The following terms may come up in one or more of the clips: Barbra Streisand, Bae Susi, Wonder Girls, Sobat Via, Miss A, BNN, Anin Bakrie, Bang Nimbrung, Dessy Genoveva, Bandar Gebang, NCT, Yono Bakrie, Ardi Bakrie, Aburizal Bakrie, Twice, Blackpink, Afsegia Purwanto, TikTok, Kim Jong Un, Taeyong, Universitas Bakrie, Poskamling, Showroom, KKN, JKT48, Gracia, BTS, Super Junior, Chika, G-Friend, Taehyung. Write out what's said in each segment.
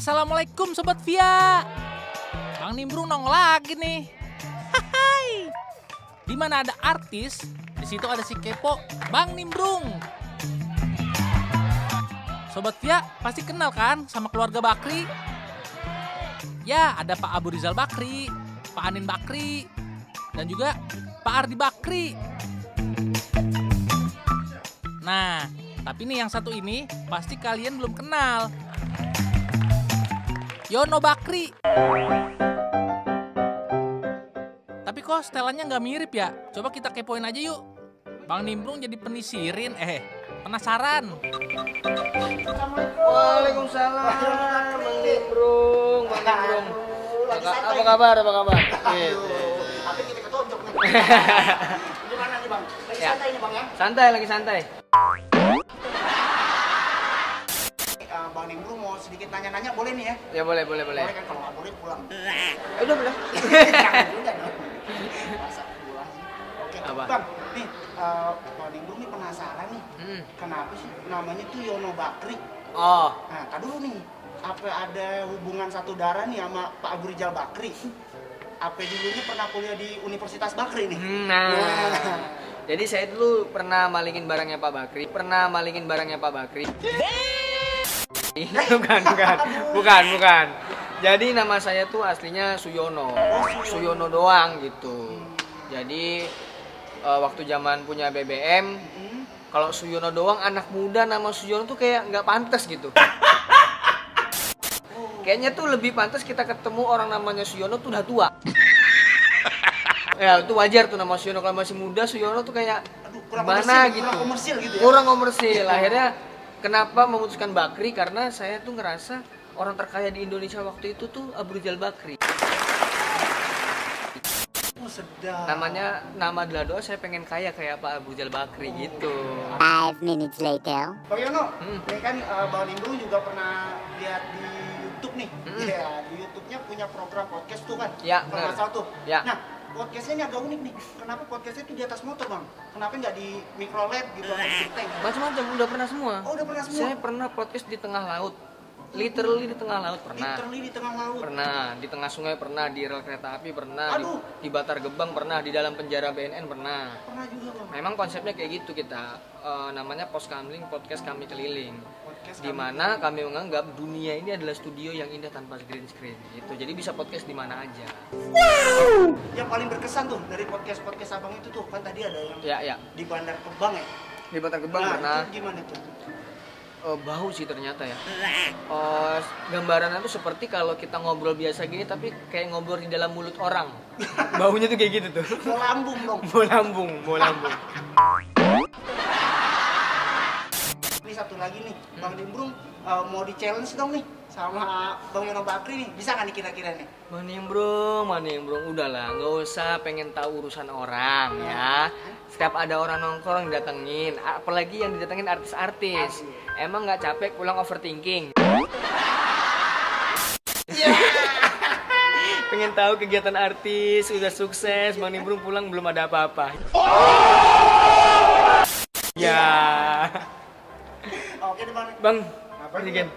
Assalamualaikum Sobat Via. Bang Nimbrung nongol lagi nih. Hai. Di mana ada artis, di situ ada si kepo Bang Nimbrung. Sobat Via pasti kenal kan sama keluarga Bakrie? Ya, ada Pak Aburizal Bakrie, Pak Anin Bakrie, dan juga Pak Ardi Bakrie. Nah, tapi nih yang satu ini pasti kalian belum kenal. Yono Bakrie. Tapi kok setelannya nggak mirip ya? Coba kita kepoin aja yuk. Bang Nimbrung jadi penisirin, penasaran. Waalaikumsalam. Bang Nimbrung, Bang Nimbrung. Apa kabar, apa kabar? Tapi kita ketonjok nih. Gimana nih Bang? Lagi santai nih Bang ya? Santai, lagi santai. Bang Nimbrung mau sedikit nanya-nanya boleh nih ya? Ya boleh, boleh. Boleh kan, kalau nggak boleh pulang. Udah boleh. Jangan juga dong. Masa pulang sih. Oke, Bang. Nih, Bang Nimbrung nih penasaran nih. Kenapa sih namanya tuh Yono Bakrie? Oh. Nah, tadi dulu nih. Apa ada hubungan satu darah nih sama Pak Aburizal Bakrie? Apa dulunya pernah kuliah di Universitas Bakrie nih? Nah. Jadi saya dulu pernah malingin barangnya Pak Bakrie. Bukan. Jadi nama saya tuh aslinya Suyono. Suyono doang gitu. Jadi waktu zaman punya BBM, kalau Suyono doang anak muda nama Suyono tuh kayak nggak pantas gitu. Kayaknya tuh lebih pantas kita ketemu orang namanya Suyono tuh udah tua. Ya itu wajar tuh nama Suyono, kalau masih muda Suyono tuh kayak mana gitu. Kurang komersil gitu ya. Kurang komersil. Akhirnya kenapa memutuskan Bakrie? Karena saya tuh ngerasa orang terkaya di Indonesia waktu itu tuh Aburizal Bakrie. Oh, sedap. Namanya, nama Delado saya pengen kaya kayak Pak Aburizal Bakrie gitu. 5 minutes later. Pak Yono, ini kan Bang Nimbrung juga pernah lihat di YouTube nih. Ya, di YouTube-nya punya program podcast tuh kan. Ya, benar. Ya. Nah, podcastnya ini agak unik nih. Kenapa podcastnya itu di atas motor Bang? Kenapa nggak di micro lab gitu? Macam-macam, udah pernah semua. Oh, udah pernah semua? Saya pernah podcast di tengah laut. Literally di tengah laut pernah. Literally di tengah laut? Pernah, di tengah sungai pernah, di rel kereta api pernah. Aduh. Di Batar Gebang pernah, di dalam penjara BNN pernah. Pernah juga Bang. Memang konsepnya kayak gitu kita, namanya Poskamling, podcast kami keliling. Di mana kami menganggap dunia ini adalah studio yang indah tanpa green screen gitu. Jadi bisa podcast di mana aja. Wow. Yang paling berkesan tuh dari podcast-podcast Abang itu tuh kan tadi ada yang di Bandar Gebang ya? Di Bandar Gebang karena gimana tuh? Bau sih ternyata ya. Gambarannya tuh seperti kalau kita ngobrol biasa gini tapi kayak ngobrol di dalam mulut orang. Baunya tuh kayak gitu tuh. Mau lambung dong. Mau lambung. Satu lagi nih, Bang Nimbrung mau di-challenge dong nih sama Bang Yono Bakrie nih, bisa nggak nih kira-kira nih? Bang Nimbrung, udahlah nggak usah pengen tahu urusan orang ya. Setiap ada orang nongkrong didatengin, apalagi yang didatengin artis-artis. Emang nggak capek pulang overthinking? Pengen tahu kegiatan artis, udah sukses, Bang Nimbrung pulang belum ada apa-apa. Ya. Oke deh Bang. Mari Gen.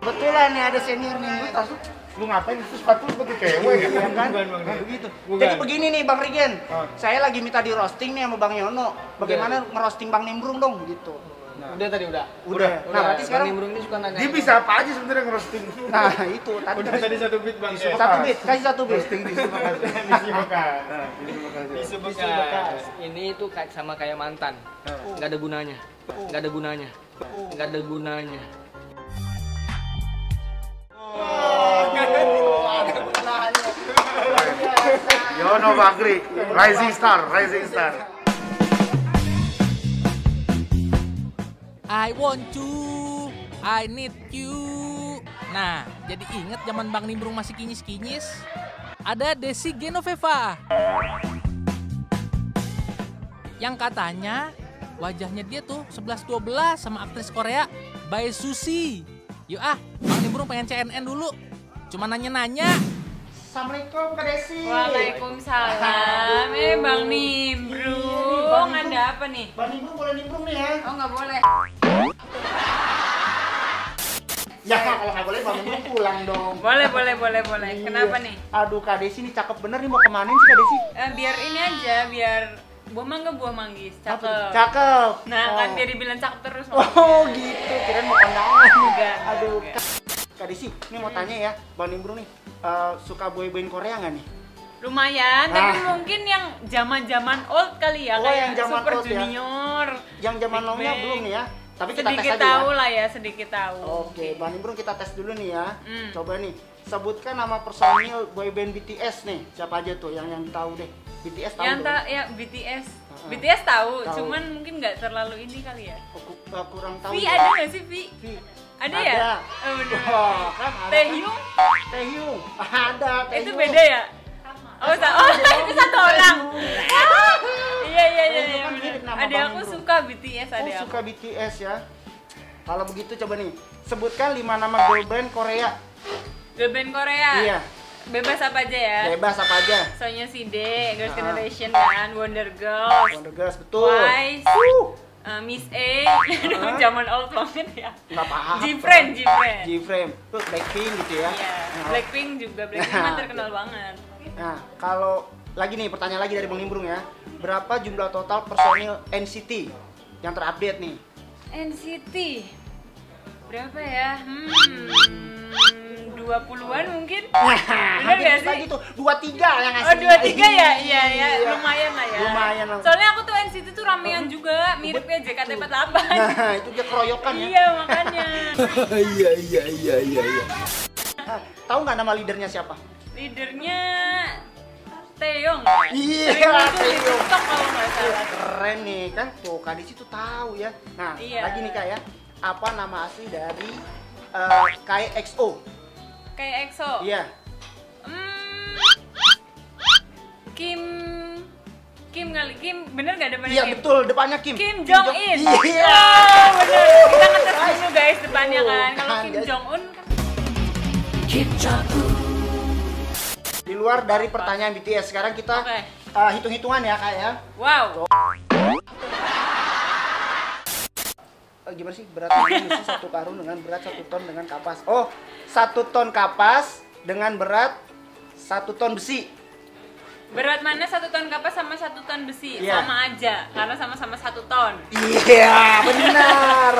Kebetulan nih ada senior nih. Lu ngapain itu sepatu seperti cewek gitu kan? Bukan. Begitu. Jadi begini nih Bang Rigen. Saya lagi minta di roasting nih sama Bang Yono. Bagaimana ngerosting Bang Nimbrung dong gitu. Udah tadi. Nah, berarti sekarang Nimbrung ini suka nanya. Dia bisa apa aja sebenarnya ngerosting. Nah, itu tadi. Udah tadi 1 beat Bang. Kasih 1 beat. Roasting di sini makasih. Di Subakar. Ini tuh sama kayak mantan. Enggak ada gunanya. Yono Bakrie, rising star. I want you, I need you. Nah, jadi inget zaman Bang Nimbrung masih kinyis-kinyis. Ada Dessy Genoveva. Yang katanya wajahnya dia tuh 11-12 sama aktris Korea Bae Susi. Yuk Bang Nimbrung pengen CNN dulu. Cuma nanya-nanya. Assalamualaikum Kak Dessy. Waalaikumsalam. Bang Nimbrung, ada apa nih? Bang Nimbrung boleh nimbrung nih ya? Oh nggak boleh. Ya kalau nggak boleh Bang Nimbrung pulang dong. Boleh. Iya. Kenapa nih? Aduh Kak Dessy ini cakep bener nih, mau kemana sih Kak Dessy? Biar ini aja, biar buah manggis, cakep. Cakep. Nah kan biar dibilang cakep terus. Oh gitu, kirain mau kondangan juga. Aduh. Kak Dessy, ini mau tanya ya, Bang Nimbrung nih suka boyband Korea nggak nih? Lumayan, tapi mungkin yang zaman-zaman old kali ya, kayak Super Junior. Yang zaman longnya belum ya. Tapi kita sedikit tes tahu aja lah ya, sedikit tahu. Oke, Bang Nimbrung kita tes dulu nih ya. Coba nih, sebutkan nama personil boyband BTS nih. Siapa aja tuh yang tahu deh? BTS tahu. BTS tahu, cuman mungkin nggak terlalu ini kali ya. Kurang tahu. V ada nggak sih V? Ada ya? Oh, benar. Taehyung. Ada. Itu beda ya? Itu satu orang. Iya. Ada aku suka BTS, suka BTS ya. Kalau begitu coba nih, sebutkan 5 nama girlband Korea. Girlband Korea? Iya. Bebas apa aja ya? Bebas apa aja? Soalnya CD, Girls' Generation kan, Wonder Girls. Wonder Girls, betul. Twice. Miss A, zaman old banget ya. Nggak paham. G-Friend. Tuh Blackpink gitu ya. Iya. Blackpink kan terkenal banget. Nah, kalau lagi nih pertanyaan lagi dari Bang Nimbrung ya. Berapa jumlah total personil NCT yang terupdate nih? NCT berapa ya? 20-an mungkin? Bener gak sih? Gitu. 23 yang asli. Oh 23 ya? Iya. Lumayan lah ya. Soalnya aku tuh NCT tuh ramean juga, mirip kayak JKT48. Nah, itu dia keroyokan ya. Iya, makanya. Iya. Tahu nggak nama leadernya siapa? Leadernya Taeyong. Iya, Taeyong. Kalau nggak salah. Keren nih kan, tuh Kak Dessy tuh tahu ya. Nah, lagi nih Kak ya. Apa nama asli dari KXO? Iya. Kim, bener nggak depannya? Iya betul, depannya Kim. Kim Jong Un. Iya. Oh, bener. Kita ngetes dulu guys depannya kan. Kalau Kim Jong Un. Kim Jong Un. Di luar dari pertanyaan BTS, sekarang kita hitung-hitungan ya Kak ya. Wow. Gimana sih berat mengisi 1 karung dengan berat 1 ton dengan kapas? Oh, 1 ton kapas dengan berat 1 ton besi. Berat mana 1 ton kapas sama 1 ton besi? Sama aja, karena sama-sama 1 ton. Iya, benar.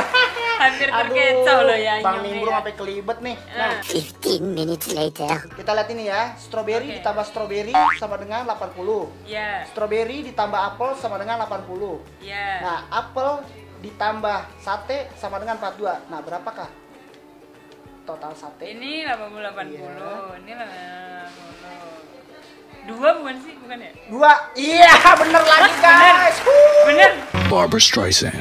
Hampir terkecoh loh ya. Bang Nimbrung sampai kelibet nih. Nah, 15 minutes later. Kita lihat ini ya, stroberi ditambah stroberi sama dengan 80. Iya. Stroberi ditambah apel sama dengan 80. Iya. Nah, apel ditambah sate sama dengan 42. Nah, berapakah total sate? Ini 80. Ini 80. 2 bukan sih? Bukan ya? 2. Iya, bener lagi guys. Bener. Barbra Streisand.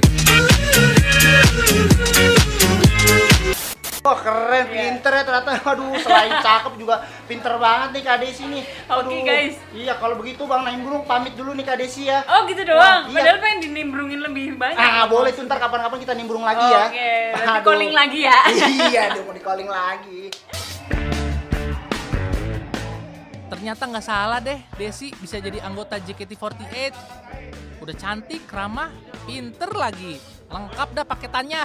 Oh keren, pinter ya ternyata. Aduh, selain cakep juga pinter banget nih Kak Dessy nih. Oke guys. Iya, kalau begitu Bang Nimbrung pamit dulu nih Kak Dessy ya. Oh gitu doang? Padahal pengen dinimbrungin lebih banyak. Ah boleh tuh, ntar kapan-kapan kita nimbrung lagi ya. Oke, nanti calling lagi ya. Iya, mau di calling lagi. Ternyata nggak salah deh, Dessy bisa jadi anggota JKT48. Udah cantik, ramah, pinter lagi. Lengkap dah paketannya.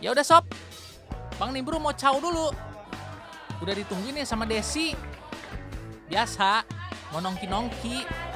Ya udah sob, Bang Nimbrung mau caw dulu. Udah ditungguin ya sama Dessy. Biasa, mau nongki-nongki.